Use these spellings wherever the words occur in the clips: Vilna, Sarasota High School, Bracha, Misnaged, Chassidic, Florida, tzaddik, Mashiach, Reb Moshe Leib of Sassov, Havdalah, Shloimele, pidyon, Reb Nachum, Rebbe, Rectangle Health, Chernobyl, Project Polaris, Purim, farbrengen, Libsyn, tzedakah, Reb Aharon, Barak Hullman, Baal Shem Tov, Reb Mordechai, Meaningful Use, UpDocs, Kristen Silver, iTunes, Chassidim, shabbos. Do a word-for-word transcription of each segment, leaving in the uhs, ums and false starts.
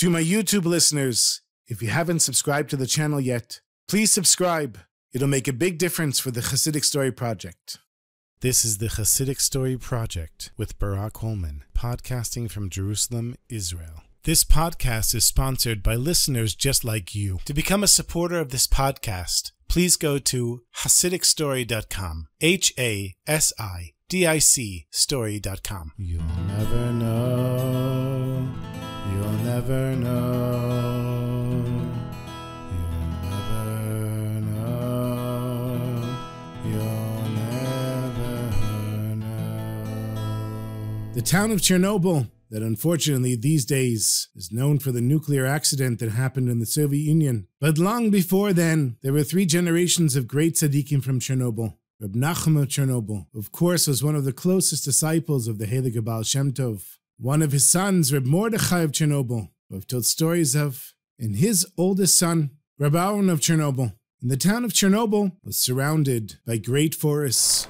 To my YouTube listeners, if you haven't subscribed to the channel yet, please subscribe. It'll make a big difference for the Chassidic Story Project. This is the Chassidic Story Project with Barak Hullman, podcasting from Jerusalem, Israel. This podcast is sponsored by listeners just like you. To become a supporter of this podcast, please go to hasidic story dot com, H A S I D I C story dot com. You'll never know, you'll never know, you'll never know, you'll never know. The town of Chernobyl, that unfortunately these days is known for the nuclear accident that happened in the Soviet Union. But long before then, there were three generations of great tzaddikim from Chernobyl. Reb Nachum of Chernobyl, of course, was one of the closest disciples of the Heilige Baal Shem Tov. One of his sons, Reb Mordechai of Chernobyl, who I've told stories of, and his oldest son, Reb Aharon of Chernobyl. And the town of Chernobyl was surrounded by great forests.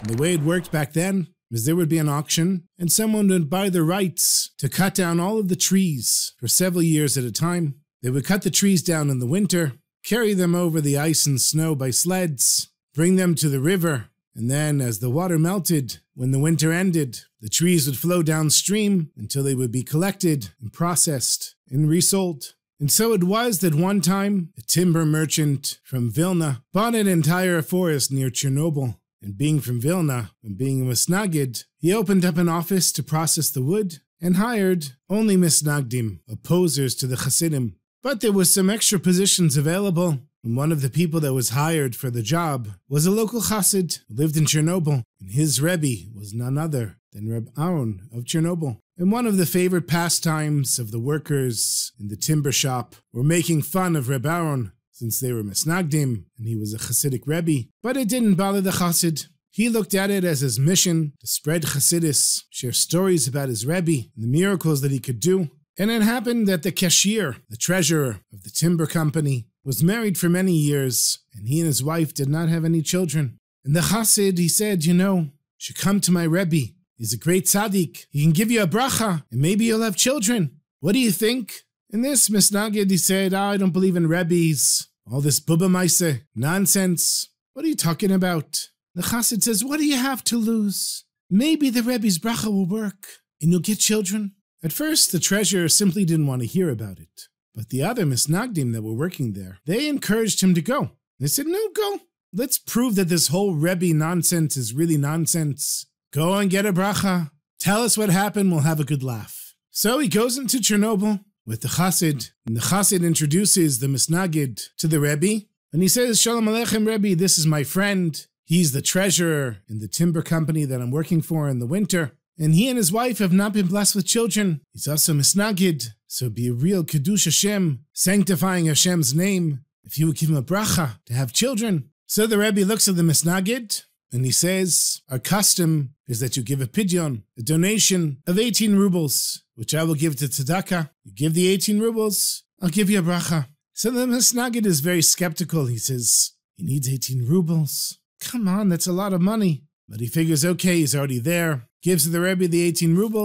And the way it worked back then was there would be an auction, and someone would buy the rights to cut down all of the trees for several years at a time. They would cut the trees down in the winter, carry them over the ice and snow by sleds, bring them to the river, and then as the water melted, when the winter ended, the trees would flow downstream until they would be collected and processed and resold. And so it was that one time, a timber merchant from Vilna bought an entire forest near Chernobyl. And being from Vilna, and being in Misnaged, he opened up an office to process the wood and hired only Misnagdim, opposers to the Chassidim. But there were some extra positions available, and one of the people that was hired for the job was a local Chassid who lived in Chernobyl, and his Rebbe was none other than Reb Aharon of Chernobyl. And one of the favorite pastimes of the workers in the timber shop were making fun of Reb Aharon, since they were Misnagdim, and he was a Hasidic Rebbe. But it didn't bother the Chassid. He looked at it as his mission to spread Chassidus, share stories about his Rebbe, and the miracles that he could do. And it happened that the cashier, the treasurer of the timber company, was married for many years, and he and his wife did not have any children. And the Chassid, he said, you know, you should come to my Rebbe. He's a great tzaddik. He can give you a bracha, and maybe you'll have children. What do you think? In this, Misnaged, he said, oh, I don't believe in Rebbes. All this Bubba Maise, nonsense. What are you talking about? The Chassid says, what do you have to lose? Maybe the Rebbe's bracha will work, and you'll get children. At first, the treasurer simply didn't want to hear about it. But the other Misnagdim that were working there, they encouraged him to go. They said, no, go. Let's prove that this whole Rebbe nonsense is really nonsense. Go and get a bracha. Tell us what happened. We'll have a good laugh. So he goes into Chernobyl with the Chassid, and the Chassid introduces the Misnaged to the Rebbe, and he says, Shalom Aleichem, Rebbe, this is my friend. He's the treasurer in the timber company that I'm working for in the winter, and he and his wife have not been blessed with children. He's also Misnaged, so be a real Kiddush Hashem, sanctifying Hashem's name, if you would give him a bracha to have children. So the Rebbe looks at the Misnaged, and he says, our custom is that you give a pidyon, a donation of eighteen rubles, which I will give to tzedakah. You give the eighteen rubles, I'll give you a bracha. So the Misnaged is very skeptical. He says, he needs eighteen rubles. Come on, that's a lot of money. But he figures, okay, he's already there. Gives the Rebbe the eighteen rubles.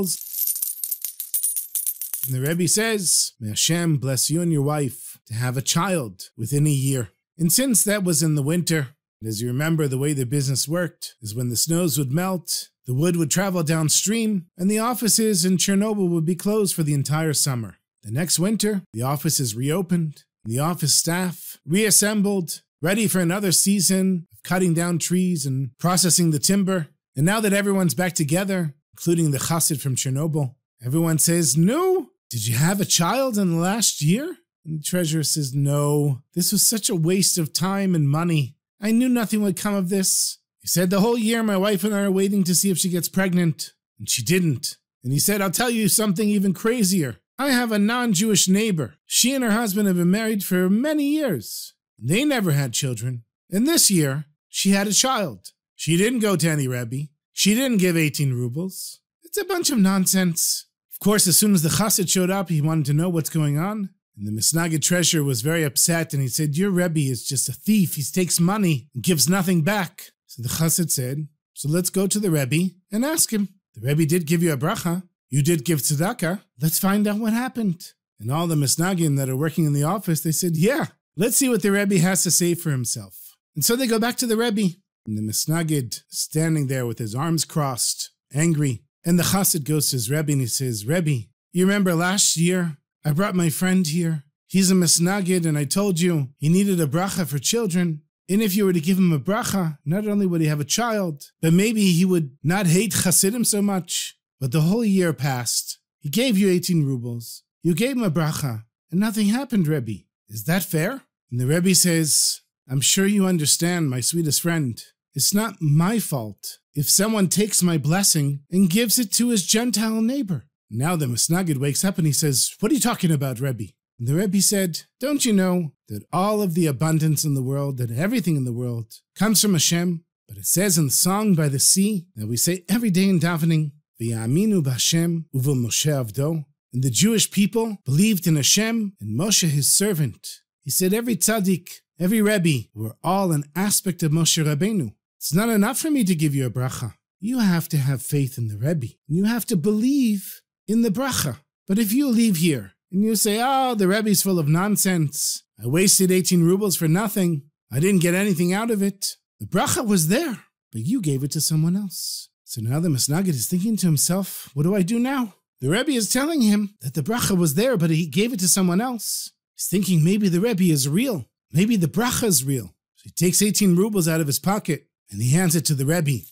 And the Rebbe says, may Hashem bless you and your wife to have a child within a year. And since that was in the winter, and as you remember, the way the business worked is when the snows would melt, the wood would travel downstream, and the offices in Chernobyl would be closed for the entire summer. The next winter, the offices reopened, and the office staff reassembled, ready for another season of cutting down trees and processing the timber. And now that everyone's back together, including the Chassid from Chernobyl, everyone says, no, did you have a child in the last year? And the treasurer says, no, this was such a waste of time and money. I knew nothing would come of this. He said, the whole year my wife and I are waiting to see if she gets pregnant. And she didn't. And he said, I'll tell you something even crazier. I have a non-Jewish neighbor. She and her husband have been married for many years. They never had children. And this year, she had a child. She didn't go to any Rebbe. She didn't give eighteen rubles. It's a bunch of nonsense. Of course, as soon as the Chassid showed up, he wanted to know what's going on. And the Misnaged treasurer was very upset, and he said, your Rebbe is just a thief. He takes money and gives nothing back. So the Chassid said, so let's go to the Rebbe and ask him. The Rebbe did give you a bracha. you did give tzedakah. Let's find out what happened. And all the Misnagim that are working in the office, they said, yeah, let's see what the Rebbe has to say for himself. And so they go back to the Rebbe. And the Misnaged standing there with his arms crossed, angry. And the Chassid goes to his Rebbe and he says, Rebbe, you remember last year, I brought my friend here. He's a Misnaged, and I told you he needed a Bracha for children. And if you were to give him a Bracha, not only would he have a child, but maybe he would not hate Chassidim so much. But the whole year passed. He gave you eighteen rubles. You gave him a Bracha, and nothing happened, Rebbe. Is that fair? And the Rebbe says, I'm sure you understand, my sweetest friend. It's not my fault if someone takes my blessing and gives it to his Gentile neighbor. Now the Misnaged wakes up and he says, what are you talking about, Rebbe? And the Rebbe said, don't you know that all of the abundance in the world, that everything in the world, comes from Hashem? But it says in the Song by the Sea that we say every day in davening, V'yaminu b'Hashem uvo Moshe avdo. And the Jewish people believed in Hashem and Moshe his servant. He said every tzaddik, every Rebbe, were all an aspect of Moshe Rabbeinu. It's not enough for me to give you a bracha. You have to have faith in the Rebbe. And you have to believe in the bracha. But if you leave here and you say, oh, the Rebbe's full of nonsense. I wasted eighteen rubles for nothing. I didn't get anything out of it. The bracha was there, but you gave it to someone else. So now the Misnaged is thinking to himself, what do I do now? The Rebbe is telling him that the bracha was there, but he gave it to someone else. He's thinking maybe the Rebbe is real. Maybe the bracha is real. So he takes eighteen rubles out of his pocket and he hands it to the Rebbe.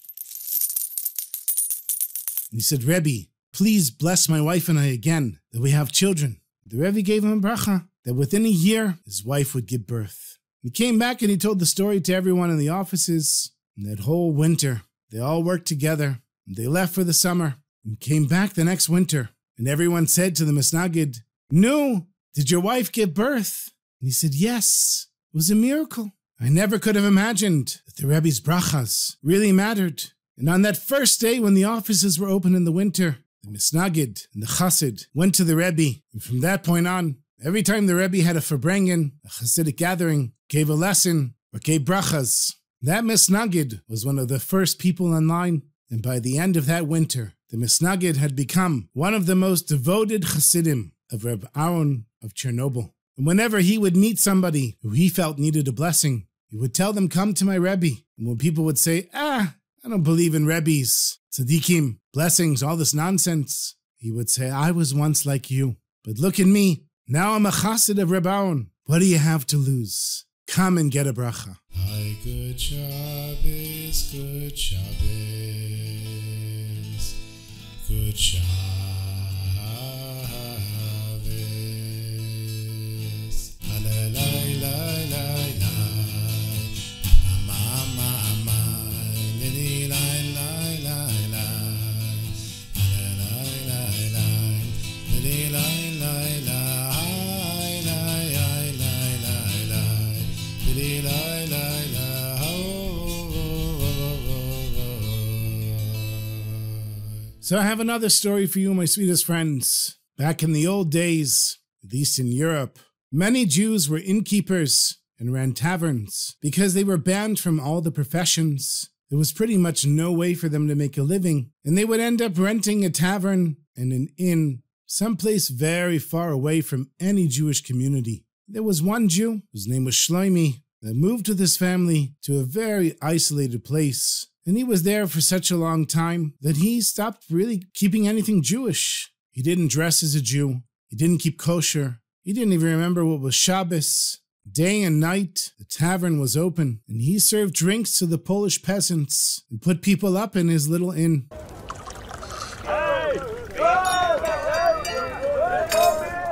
And he said, Rebbe, please bless my wife and I again, that we have children. The Rebbe gave him a bracha that within a year his wife would give birth. He came back and he told the story to everyone in the offices. And that whole winter, they all worked together. And they left for the summer. And came back the next winter, and everyone said to the Misnaged, no, did your wife give birth? And he said, yes, it was a miracle. I never could have imagined that the Rebbe's brachas really mattered. And on that first day when the offices were open in the winter, the Misnaged and the Chassid went to the Rebbe. And from that point on, every time the Rebbe had a farbrengen, a Hasidic gathering, gave a lesson, or gave brachas, that Misnaged was one of the first people in line. And by the end of that winter, the Misnaged had become one of the most devoted Chassidim of Reb Aharon of Chernobyl. And whenever he would meet somebody who he felt needed a blessing, he would tell them, come to my Rebbe. And when people would say, ah, I don't believe in Rebbes, tzaddikim, blessings, all this nonsense, he would say, I was once like you. But look at me, now I'm a Chassid of Reb Aharon. What do you have to lose? Come and get a bracha. Hi, good Shabbos, good Shabbos. Good Shabbos. Hallelujah, la, la, la. So I have another story for you, my sweetest friends. Back in the old days, at least in Europe, many Jews were innkeepers and ran taverns because they were banned from all the professions. There was pretty much no way for them to make a living, and they would end up renting a tavern and an inn someplace very far away from any Jewish community. There was one Jew, whose name was Shloimele, that moved with his family to a very isolated place. And he was there for such a long time that he stopped really keeping anything Jewish. He didn't dress as a Jew. He didn't keep kosher. He didn't even remember what was Shabbos. Day and night, the tavern was open, and he served drinks to the Polish peasants and put people up in his little inn.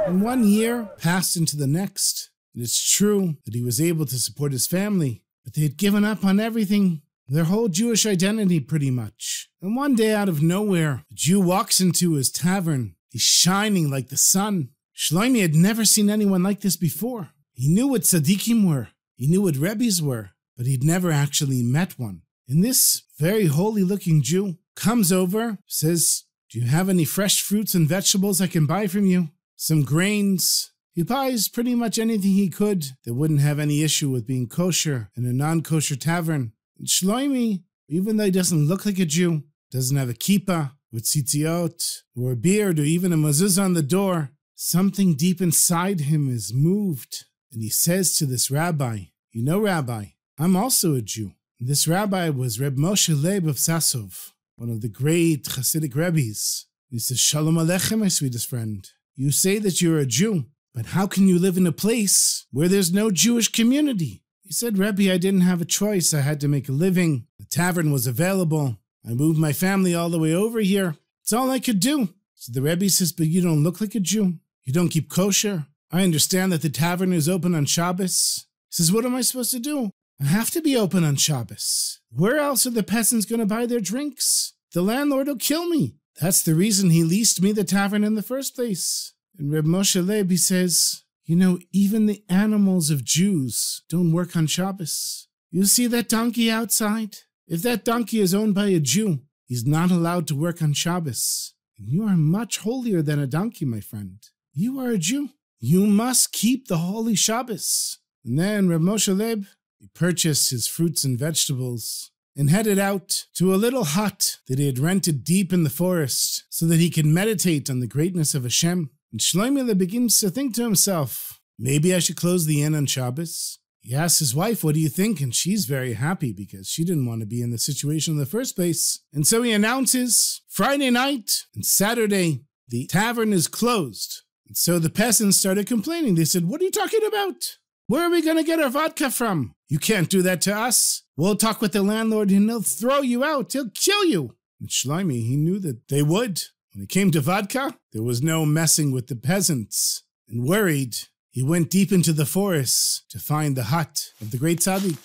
And one year passed into the next. And it's true that he was able to support his family, but they had given up on everything. Their whole Jewish identity, pretty much. And one day, out of nowhere, a Jew walks into his tavern. He's shining like the sun. Shloimele had never seen anyone like this before. He knew what tzaddikim were. He knew what rebbes were. But he'd never actually met one. And this very holy-looking Jew comes over, says, do you have any fresh fruits and vegetables I can buy from you? Some grains. He buys pretty much anything he could that wouldn't have any issue with being kosher in a non-kosher tavern. And Shloimele, even though he doesn't look like a Jew, doesn't have a kippah, with tzitziot, or a beard, or even a mezuzah on the door, something deep inside him is moved. And he says to this rabbi, you know, Rabbi, I'm also a Jew. And this rabbi was Reb Moshe Leib of Sassov, one of the great Hasidic rebbes. He says, Shalom Aleichem, my sweetest friend. You say that you're a Jew, but how can you live in a place where there's no Jewish community? He said, Rebbe, I didn't have a choice. I had to make a living. The tavern was available. I moved my family all the way over here. It's all I could do. So the Rebbe says, but you don't look like a Jew. You don't keep kosher. I understand that the tavern is open on Shabbos. He says, what am I supposed to do? I have to be open on Shabbos. Where else are the peasants going to buy their drinks? The landlord will kill me. That's the reason he leased me the tavern in the first place. And Reb Moshe Leib, he says, you know, even the animals of Jews don't work on Shabbos. You see that donkey outside? If that donkey is owned by a Jew, he's not allowed to work on Shabbos. And you are much holier than a donkey, my friend. You are a Jew. You must keep the holy Shabbos. And then Reb Moshe Leib, he purchased his fruits and vegetables and headed out to a little hut that he had rented deep in the forest so that he could meditate on the greatness of Hashem. And Shloimele begins to think to himself, maybe I should close the inn on Shabbos. He asks his wife, what do you think? And she's very happy because she didn't want to be in the situation in the first place. And so he announces, Friday night and Saturday, the tavern is closed. And so the peasants started complaining. They said, what are you talking about? Where are we going to get our vodka from? You can't do that to us. We'll talk with the landlord and he'll throw you out. He'll kill you. And Shloimele, he knew that they would. When it came to vodka, there was no messing with the peasants. And worried, he went deep into the forest to find the hut of the great tzaddik.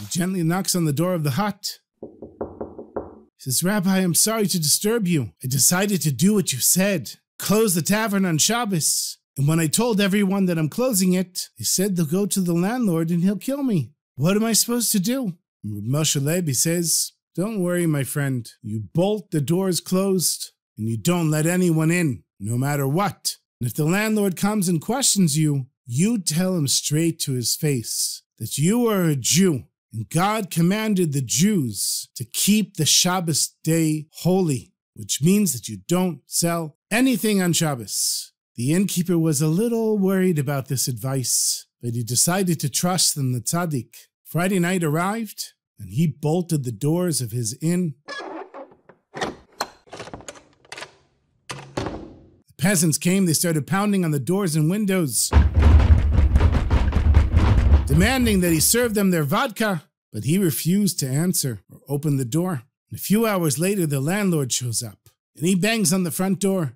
He gently knocks on the door of the hut. He says, Rabbi, I'm sorry to disturb you. I decided to do what you said. Close the tavern on Shabbos. And when I told everyone that I'm closing it, they said they'll go to the landlord and he'll kill me. What am I supposed to do? And Moshe Leib, he says, don't worry, my friend. You bolt the doors closed, and you don't let anyone in, no matter what. And if the landlord comes and questions you, you tell him straight to his face that you are a Jew, and God commanded the Jews to keep the Shabbos day holy, which means that you don't sell anything on Shabbos. The innkeeper was a little worried about this advice, but he decided to trust in the tzaddik. Friday night arrived, and he bolted the doors of his inn. The peasants came, they started pounding on the doors and windows, demanding that he serve them their vodka, but he refused to answer or open the door. And a few hours later, the landlord shows up, and he bangs on the front door.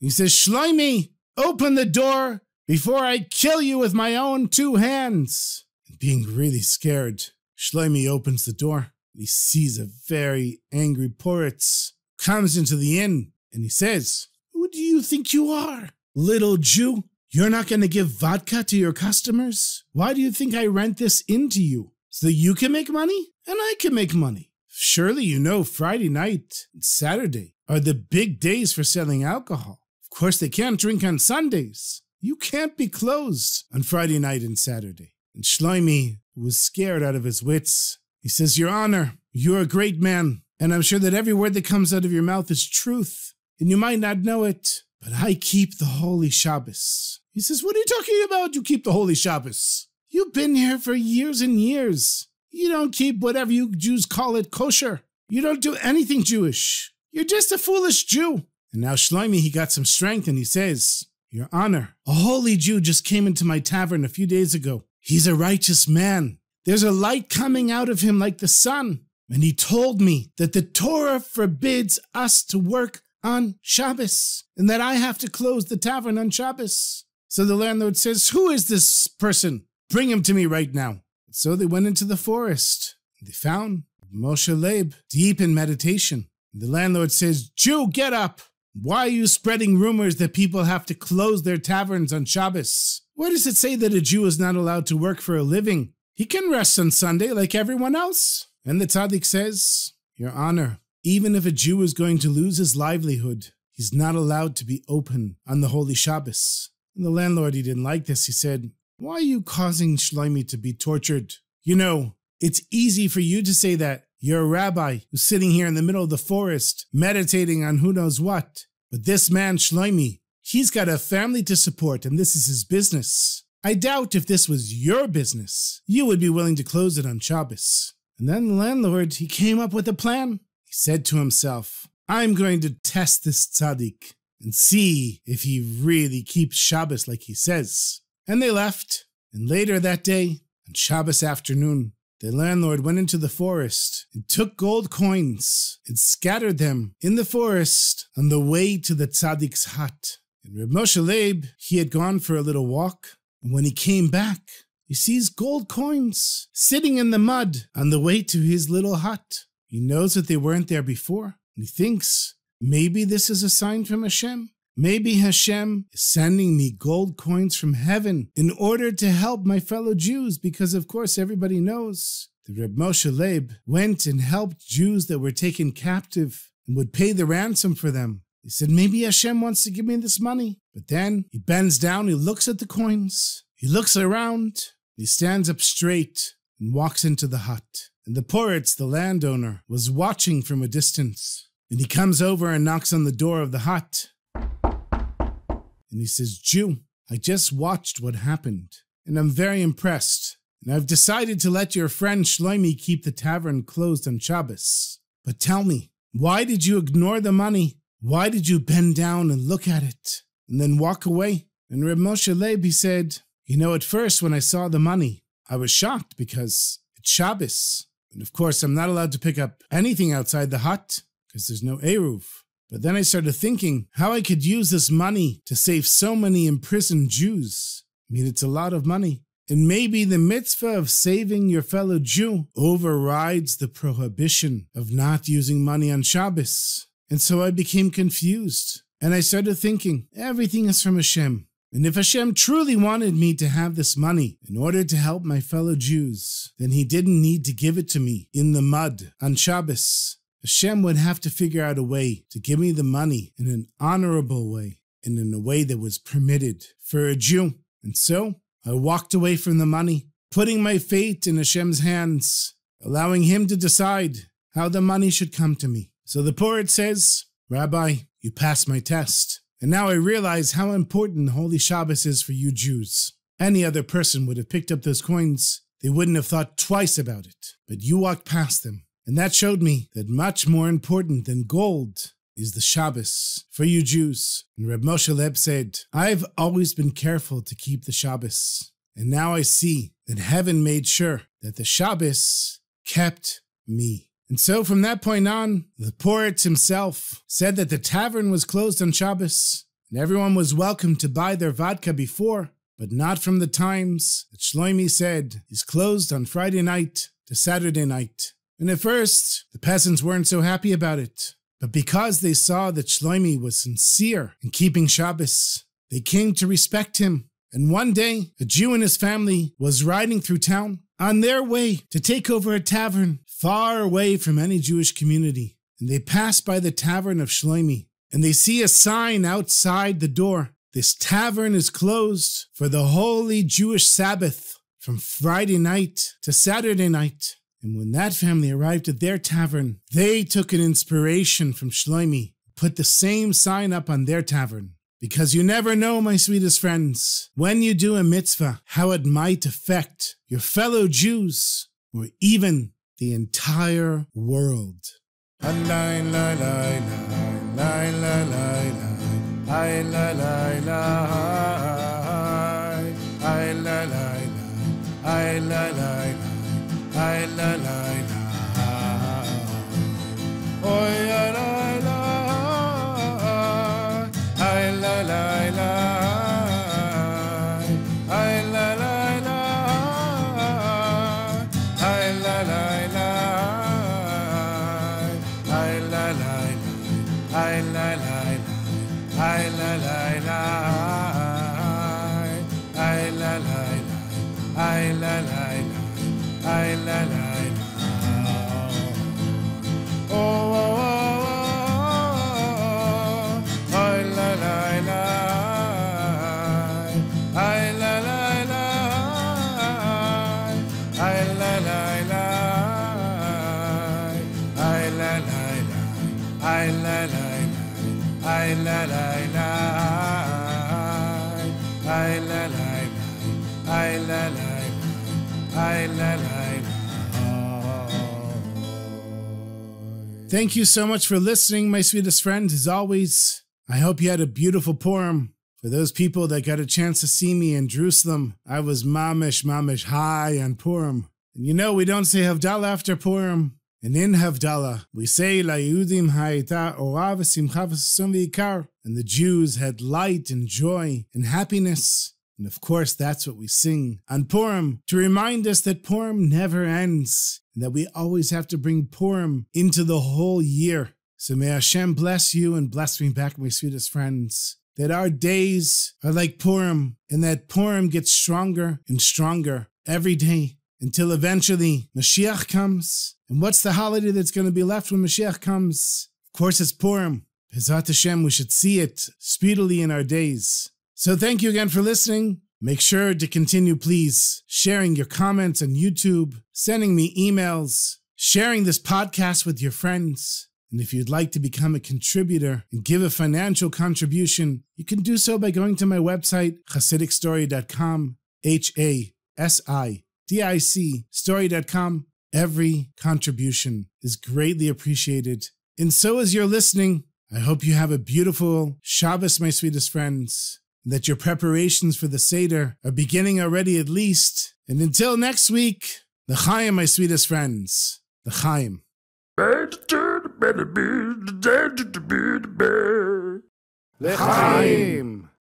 He says, Shloimele, open the door before I kill you with my own two hands. Being really scared, Shloimele opens the door. He sees a very angry poritz, comes into the inn, and he says, who do you think you are, little Jew? You're not going to give vodka to your customers? Why do you think I rent this inn to you? So that you can make money? And I can make money. Surely you know Friday night and Saturday are the big days for selling alcohol. Of course they can't drink on Sundays. You can't be closed on Friday night and Saturday. And Shloimele was scared out of his wits. He says, Your Honor, you're a great man, and I'm sure that every word that comes out of your mouth is truth, and you might not know it, but I keep the holy Shabbos. He says, what are you talking about? You keep the holy Shabbos. You've been here for years and years. You don't keep whatever you Jews call it kosher. You don't do anything Jewish. You're just a foolish Jew. And now Shloimele, he got some strength, and he says, Your Honor, a holy Jew just came into my tavern a few days ago. He's a righteous man. There's a light coming out of him like the sun. And he told me that the Torah forbids us to work on Shabbos and that I have to close the tavern on Shabbos. So the landlord says, who is this person? Bring him to me right now. And so they went into the forest. They found Moshe Leib deep in meditation. And the landlord says, Jew, get up. Why are you spreading rumors that people have to close their taverns on Shabbos? Where does it say that a Jew is not allowed to work for a living? He can rest on Sunday like everyone else. And the tzaddik says, Your Honor, even if a Jew is going to lose his livelihood, he's not allowed to be open on the holy Shabbos. And the landlord, he didn't like this. He said, Why are you causing Shloimele to be tortured? You know, It's easy for you to say that. You're a rabbi who's sitting here in the middle of the forest, meditating on who knows what. But this man, Shloimele, he's got a family to support, and this is his business. I doubt if this was your business, you would be willing to close it on Shabbos. And then the landlord, he came up with a plan. He said to himself, I'm going to test this tzaddik and see if he really keeps Shabbos like he says. And they left. And later that day, on Shabbos afternoon, the landlord went into the forest and took gold coins and scattered them in the forest on the way to the tzaddik's hut. And Reb Moshe Leib, he had gone for a little walk, and when he came back, he sees gold coins sitting in the mud on the way to his little hut. He knows that they weren't there before, and he thinks, maybe this is a sign from Hashem. Maybe Hashem is sending me gold coins from heaven in order to help my fellow Jews, because of course everybody knows that Reb Moshe Leib went and helped Jews that were taken captive and would pay the ransom for them. He said, maybe Hashem wants to give me this money. But then he bends down, he looks at the coins, he looks around, he stands up straight and walks into the hut. And the poritz, the landowner, was watching from a distance. And he comes over and knocks on the door of the hut. And he says, Jew, I just watched what happened, and I'm very impressed, and I've decided to let your friend Shloimele keep the tavern closed on Shabbos. But tell me, why did you ignore the money? Why did you bend down and look at it, and then walk away? And Reb Moshe Leib, he said, you know, at first when I saw the money, I was shocked because it's Shabbos. And of course, I'm not allowed to pick up anything outside the hut, because there's no Eruv. But then I started thinking how I could use this money to save so many imprisoned Jews. I mean, it's a lot of money. And maybe the mitzvah of saving your fellow Jew overrides the prohibition of not using money on Shabbos. And so I became confused. And I started thinking, everything is from Hashem. And if Hashem truly wanted me to have this money in order to help my fellow Jews, then he didn't need to give it to me in the mud on Shabbos. Hashem would have to figure out a way to give me the money in an honorable way and in a way that was permitted for a Jew. And so I walked away from the money, putting my fate in Hashem's hands, allowing him to decide how the money should come to me. So the poet says, Rabbi, you passed my test. And now I realize how important Holy Shabbos is for you Jews. Any other person would have picked up those coins. They wouldn't have thought twice about it. But you walked past them. And that showed me that much more important than gold is the Shabbos for you Jews. And Reb Moshe Leib said, I've always been careful to keep the Shabbos. And now I see that heaven made sure that the Shabbos kept me. And so from that point on, the poritz himself said that the tavern was closed on Shabbos. And everyone was welcome to buy their vodka before, but not from the times that Shloimele said is closed on Friday night to Saturday night. And at first, the peasants weren't so happy about it. But because they saw that Shloimele was sincere in keeping Shabbos, they came to respect him. And one day, a Jew and his family was riding through town on their way to take over a tavern far away from any Jewish community. And they pass by the tavern of Shloimele, and they see a sign outside the door. This tavern is closed for the holy Jewish Sabbath from Friday night to Saturday night. And when that family arrived at their tavern, they took an inspiration from Shloimele, put the same sign up on their tavern. Because you never know, my sweetest friends, when you do a mitzvah, how it might affect your fellow Jews, or even the entire world. Ay la la la, oy la la la, ay la la la, ay la la la, ay la la la, ay la la la, ay la la la, ay la la la, ay la la la, ay la la la. Ay la la la, oh oh oh oh, ay la la la, ay la la la, ay la la la. I la la, I la la la, I la la, I la la, I la la. Thank you so much for listening, my sweetest friend. As always, I hope you had a beautiful Purim. For those people that got a chance to see me in Jerusalem, I was mamish, mamish high on Purim. And you know, we don't say Havdalah after Purim. And in Havdalah, we say, La Yehudim ha'ita orah v'simcha v'sasum v'ikar. And the Jews had light and joy and happiness. And of course, that's what we sing on Purim, to remind us that Purim never ends, and that we always have to bring Purim into the whole year. So may Hashem bless you and bless me back, my sweetest friends, that our days are like Purim, and that Purim gets stronger and stronger every day until eventually Mashiach comes. And what's the holiday that's going to be left when Mashiach comes? Of course, it's Purim. B'ezrat Hashem, we should see it speedily in our days. So thank you again for listening. Make sure to continue, please, sharing your comments on YouTube, sending me emails, sharing this podcast with your friends. And if you'd like to become a contributor and give a financial contribution, you can do so by going to my website, Hasidic Story dot com, H A S I D I C, story dot com. Every contribution is greatly appreciated. And so as you're listening, I hope you have a beautiful Shabbos, my sweetest friends, and that your preparations for the Seder are beginning already at least. And until next week, l'chaim, my sweetest friends, l'chaim. L'chaim.